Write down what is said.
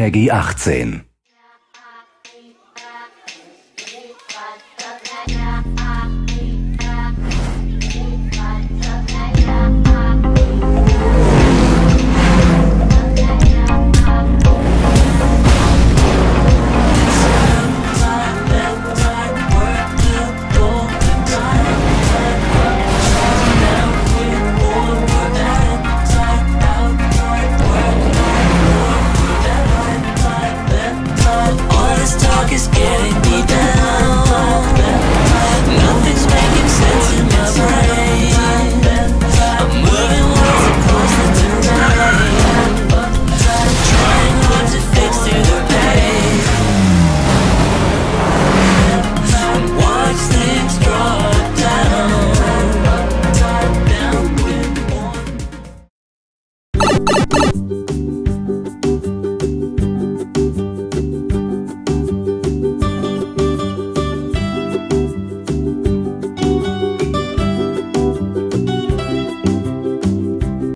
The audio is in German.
Peggy 18.